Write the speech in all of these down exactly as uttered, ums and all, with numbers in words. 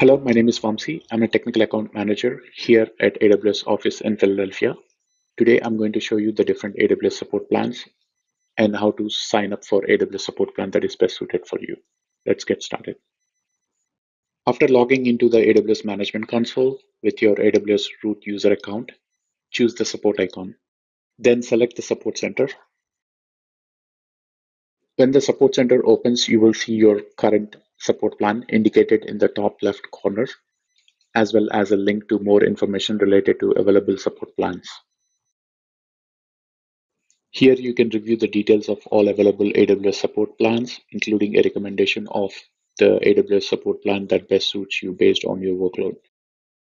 Hello, my name is Vamsi. I'm a technical account manager here at A W S office in Philadelphia. Today, I'm going to show you the different A W S support plans and how to sign up for A W S support plan that is best suited for you. Let's get started. After logging into the A W S management console with your A W S root user account, choose the support icon. Then select the support center. When the support center opens, you will see your current support plan indicated in the top left corner, as well as a link to more information related to available support plans. Here you can review the details of all available A W S support plans, including a recommendation of the A W S support plan that best suits you based on your workload.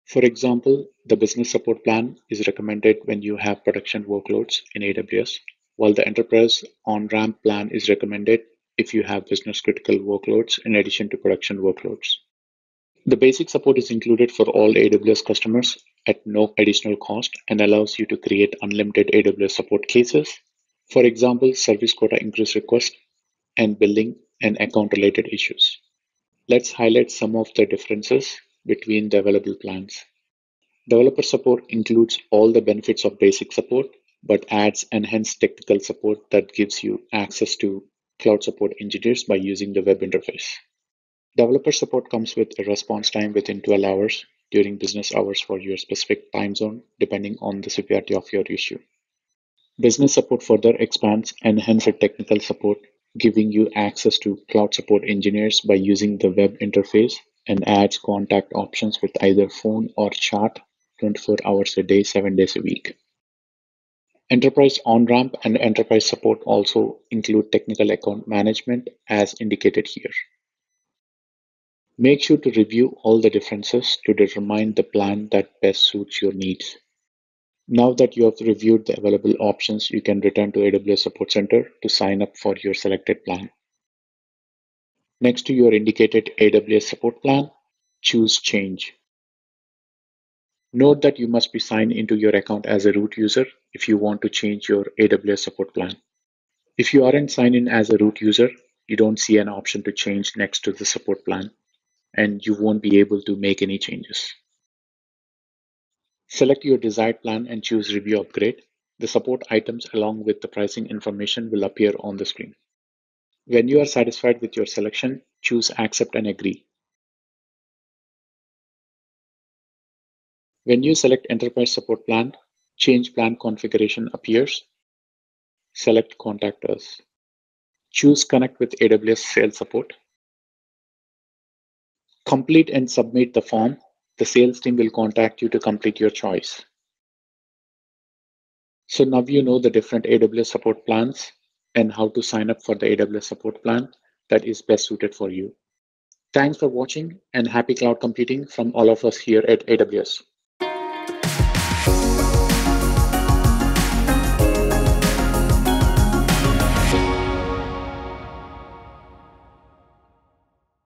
For example, the business support plan is recommended when you have production workloads in A W S, while the enterprise on-ramp plan is recommended if you have business critical workloads in addition to production workloads. The basic support is included for all A W S customers at no additional cost and allows you to create unlimited A W S support cases. For example, service quota increase requests and billing and account related issues. Let's highlight some of the differences between the available plans. Developer support includes all the benefits of basic support, but adds enhanced technical support that gives you access to cloud support engineers by using the web interface. Developer support comes with a response time within twelve hours during business hours for your specific time zone, depending on the severity of your issue. Business support further expands and enhances technical support, giving you access to cloud support engineers by using the web interface and adds contact options with either phone or chat twenty-four hours a day, seven days a week. Enterprise on-ramp and enterprise support also include technical account management as indicated here. Make sure to review all the differences to determine the plan that best suits your needs. Now that you have reviewed the available options, you can return to A W S Support Center to sign up for your selected plan. Next to your indicated A W S support plan, choose Change. Note that you must be signed into your account as a root user if you want to change your A W S support plan. If you aren't signed in as a root user, you don't see an option to change next to the support plan, and you won't be able to make any changes. Select your desired plan and choose Review Upgrade. The support items along with the pricing information will appear on the screen. When you are satisfied with your selection, choose Accept and Agree. When you select Enterprise Support Plan, Change Plan configuration appears. Select Contact Us. Choose Connect with A W S Sales Support. Complete and submit the form. The sales team will contact you to complete your choice. So now you know the different A W S support plans and how to sign up for the A W S support plan that is best suited for you. Thanks for watching and happy cloud computing from all of us here at A W S.